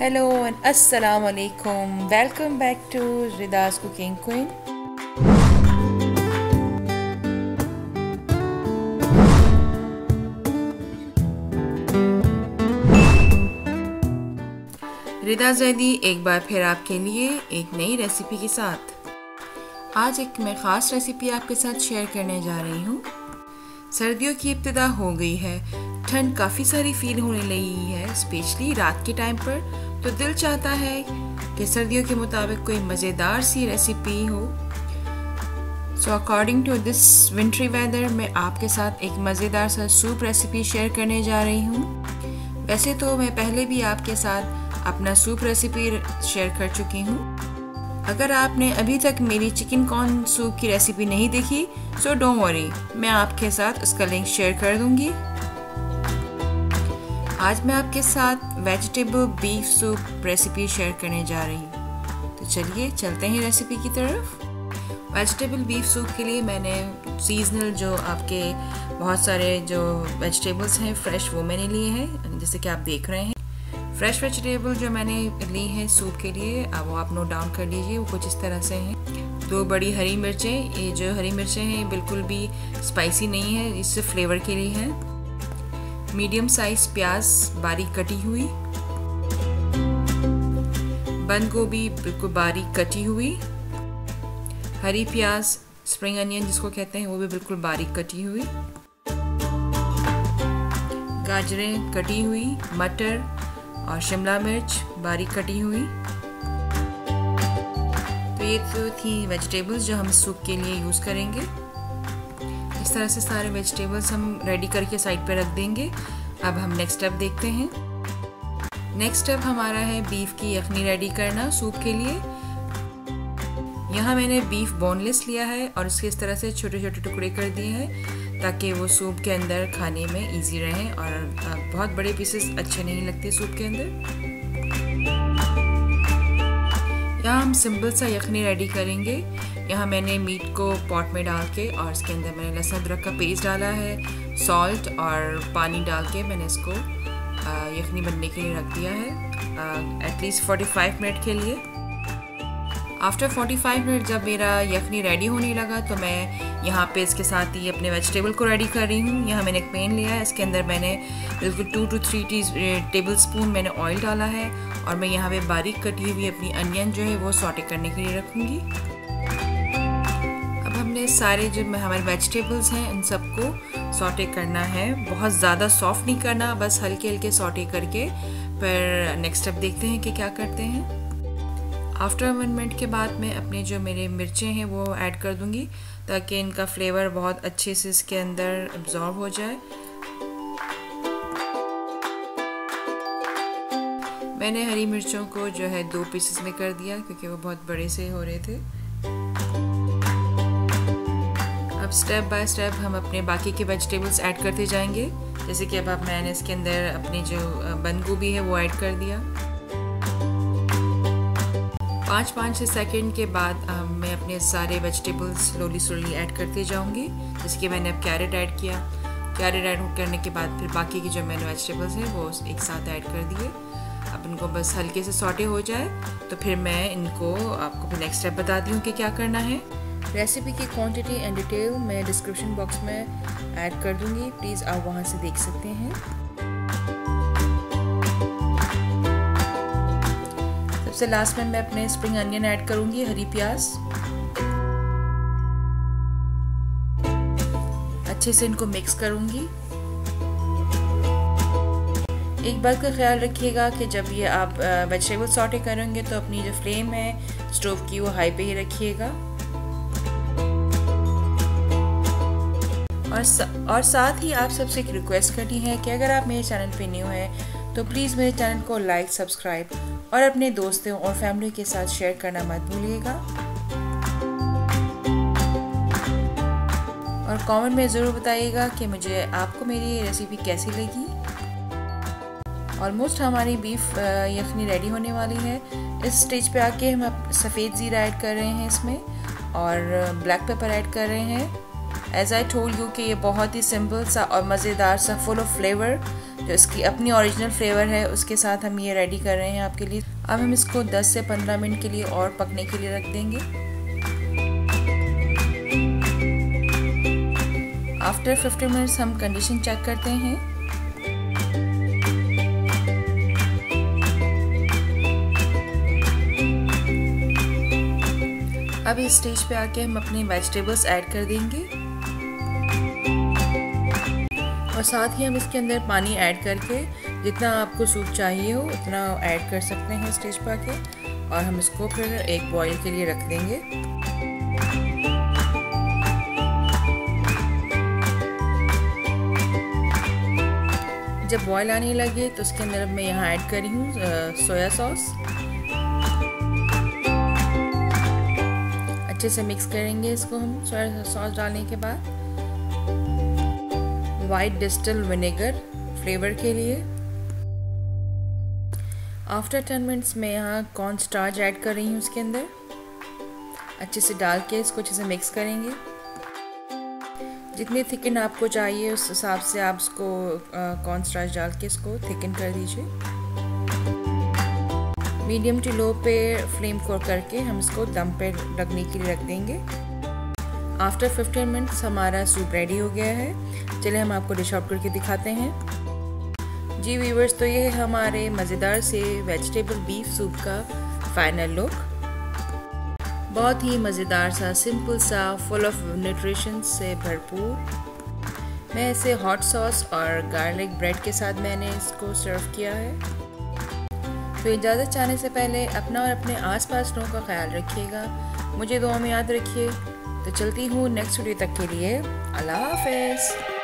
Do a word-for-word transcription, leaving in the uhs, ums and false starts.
Hello and अस्सलाम वालेकुम, welcome back to Rida's cooking queen. Rida Zaidi एक बार फिर आपके लिए एक नई रेसिपी के साथ आज एक मैं ख़ास रेसिपी आपके साथ शेयर करने जा रही हूँ। सर्दियों की इब्तिदा हो गई है, ठंड काफ़ी सारी फील होने लगी है, स्पेशली रात के टाइम पर। तो दिल चाहता है कि सर्दियों के मुताबिक कोई मज़ेदार सी रेसिपी हो। So according to this wintry weather मैं आपके साथ एक मज़ेदार सा सूप रेसिपी शेयर करने जा रही हूँ। वैसे तो मैं पहले भी आपके साथ अपना सूप रेसिपी शेयर कर चुकी हूँ। अगर आपने अभी तक मेरी चिकन कॉर्न सूप की रेसिपी नहीं देखी सो डोंट वरी, मैं आपके साथ उसका लिंक शेयर कर दूँगी। आज मैं आपके साथ vegetable beef soup recipe share करने जा रही हूँ। तो चलिए चलते हैं रेसिपी की तरफ। वेजिटेबल बीफ सूप के लिए मैंने सीजनल जो आपके बहुत सारे जो वेजिटेबल्स हैं फ्रेश वो मैंने लिए हैं, जैसे कि आप देख रहे हैं। फ्रेश वेजिटेबल जो मैंने ली हैं सूप के लिए अब वो आप नोट डाउन कर लीजिए। वो कुछ इस तरह से हैं, दो बड़ी हरी मिर्चें। ये जो हरी मिर्चें हैं ये बिल्कुल भी स्पाइसी नहीं है, इससे फ्लेवर के लिए है। मीडियम साइज प्याज बारीक कटी हुई, बंद गोभी बिल्कुल बारीक कटी हुई, हरी प्याज स्प्रिंग अनियन जिसको कहते हैं वो भी बिल्कुल बारीक कटी हुई, गाजरें कटी हुई, मटर और शिमला मिर्च बारीक कटी हुई। तो ये तो थी वेजिटेबल्स जो हम सूप के लिए यूज़ करेंगे। इस तरह से सारे वेजिटेबल्स हम रेडी करके साइड पे रख देंगे। अब हम नेक्स्ट स्टेप देखते हैं। नेक्स्ट स्टेप हमारा है बीफ की यखनी रेडी करना सूप के लिए। यहाँ मैंने बीफ बोनलेस लिया है और उसके इस तरह से छोटे छोटे टुकड़े कर दिए हैं ताकि वो सूप के अंदर खाने में इजी रहें और बहुत बड़े पीसेस अच्छे नहीं लगते सूप के अंदर। यहाँ हम सिंपल सा यखनी रेडी करेंगे। यहाँ मैंने मीट को पॉट में डाल के और इसके अंदर मैंने लहसुन अदरक का पेस्ट डाला है, सॉल्ट और पानी डाल के मैंने इसको यखनी बनने के लिए रख दिया है एटलीस्ट पैंतालीस मिनट के लिए। आफ्टर पैंतालीस मिनट जब मेरा यखनी रेडी होने लगा तो मैं यहाँ पे इसके साथ ही अपने वेजिटेबल को रेडी कर रही हूँ। यहाँ मैंने एक पैन लिया है, इसके अंदर मैंने बिल्कुल two two three tablespoon मैंने ऑयल डाला है और मैं यहाँ पे बारीक कटी हुई अपनी अनियन जो है वो सॉटे करने के लिए रखूँगी। अब हमने सारे जो हमारे वेजिटेबल्स हैं इन सबको सॉटे करना है, बहुत ज़्यादा सॉफ्ट नहीं करना, बस हल्के हल्के सॉटे करके। पर नेक्स्ट स्टेप देखते हैं कि क्या करते हैं। आफ्टर वन मिनट के बाद मैं अपने जो मेरे मिर्चें हैं वो ऐड कर दूँगी ताकि इनका फ्लेवर बहुत अच्छे से इसके अंदर एब्जॉर्ब हो जाए। मैंने हरी मिर्चों को जो है दो पीसेस में कर दिया क्योंकि वो बहुत बड़े से हो रहे थे। अब स्टेप बाय स्टेप हम अपने बाकी के वेजिटेबल्स ऐड करते जाएंगे, जैसे कि अब आप मैंने इसके अंदर अपनी जो बंद गोभी है वो ऐड कर दिया। पाँच पाँच छः सेकेंड के बाद मैं अपने सारे वेजिटेबल्स स्लोली स्लोली ऐड करते जाऊँगी, जैसे कि मैंने अब कैरेट ऐड किया। कैरेट ऐड करने के बाद फिर बाकी की जो मैंने वेजिटेबल्स हैं वो एक साथ ऐड कर दिए। अब इनको बस हल्के से सॉटे हो जाए तो फिर मैं इनको आपको नेक्स्ट स्टेप बताती हूँ कि क्या करना है। रेसिपी की क्वांटिटी एंड डिटेल मैं डिस्क्रिप्शन बॉक्स में ऐड कर दूँगी, प्लीज़ आप वहाँ से देख सकते हैं। सबसे लास्ट में मैं अपने स्प्रिंग अनियन ऐड करूँगी, हरी प्याज। अच्छे से इनको मिक्स करूँगी। एक बात का ख्याल रखिएगा कि जब ये आप वेजिटेबल सॉटे करेंगे तो अपनी जो फ्लेम है स्टोव की वो हाई पे ही रखिएगा और सा, और साथ ही आप सबसे एक रिक्वेस्ट करनी है कि अगर आप मेरे चैनल पे न्यू हैं तो प्लीज़ मेरे चैनल को लाइक, सब्सक्राइब और अपने दोस्तों और फैमिली के साथ शेयर करना मत भूलिएगा। और कमेंट में ज़रूर बताइएगा कि मुझे आपको मेरी रेसिपी कैसी लगी। ऑलमोस्ट हमारी बीफ यखनी रेडी होने वाली है। इस स्टेज पे आके हम सफ़ेद ज़ीरा ऐड कर रहे हैं इसमें और ब्लैक पेपर ऐड कर रहे हैं। एज़ आई टोल्ड यू कि ये बहुत ही सिंपल सा और मज़ेदार सा फुल ऑफ फ्लेवर जो इसकी अपनी ओरिजिनल फ्लेवर है उसके साथ हम ये रेडी कर रहे हैं आपके लिए। अब हम इसको दस से पंद्रह मिनट के लिए और पकने के लिए रख देंगे। आफ्टर फिफ्टीन मिनट्स हम कंडीशन चेक करते हैं। अब इस स्टेज पे आके हम अपने वेजिटेबल्स ऐड कर देंगे और साथ ही हम इसके अंदर पानी ऐड करके जितना आपको सूप चाहिए हो उतना ऐड कर सकते हैं स्टेज पे आके, और हम इसको फिर एक बॉईल के लिए रख देंगे। जब बॉईल आने लगे तो उसके अंदर मैं यहाँ ऐड करी हूँ सोया सॉस। अच्छे से मिक्स करेंगे इसको हम सोया सॉस डालने के बाद। वाइट डिस्टिल विनेगर फ्लेवर के लिए। आफ्टर टेन मिनट्स मैं यहाँ कॉर्न स्टार्च ऐड कर रही हूँ उसके अंदर। अच्छे से डाल के इसको अच्छे से मिक्स करेंगे। जितनी थिकन आपको चाहिए उस हिसाब से आप इसको कॉर्न स्टार्च डाल के इसको थिकन कर दीजिए। मीडियम टू लो पे फ्लेम को करके हम इसको दम पे रखने के लिए रख देंगे। आफ्टर फिफ्टीन मिनट्स हमारा सूप रेडी हो गया है। चलिए हम आपको डिश आउट करके दिखाते हैं। जी व्यूवर्स, तो ये हमारे मज़ेदार से वेजिटेबल बीफ सूप का फाइनल लुक। बहुत ही मज़ेदार सा, सिंपल सा, फुल ऑफ न्यूट्रिशन से भरपूर। मैं इसे हॉट सॉस और गार्लिक ब्रेड के साथ मैंने इसको सर्व किया है। तो इजाज़त चाहने से पहले अपना और अपने आसपास लोगों का ख्याल रखिएगा। मुझे दुआ में याद रखिए। तो चलती हूँ नेक्स्ट वीडियो तक के लिए। अल्लाह हाफ़िज़।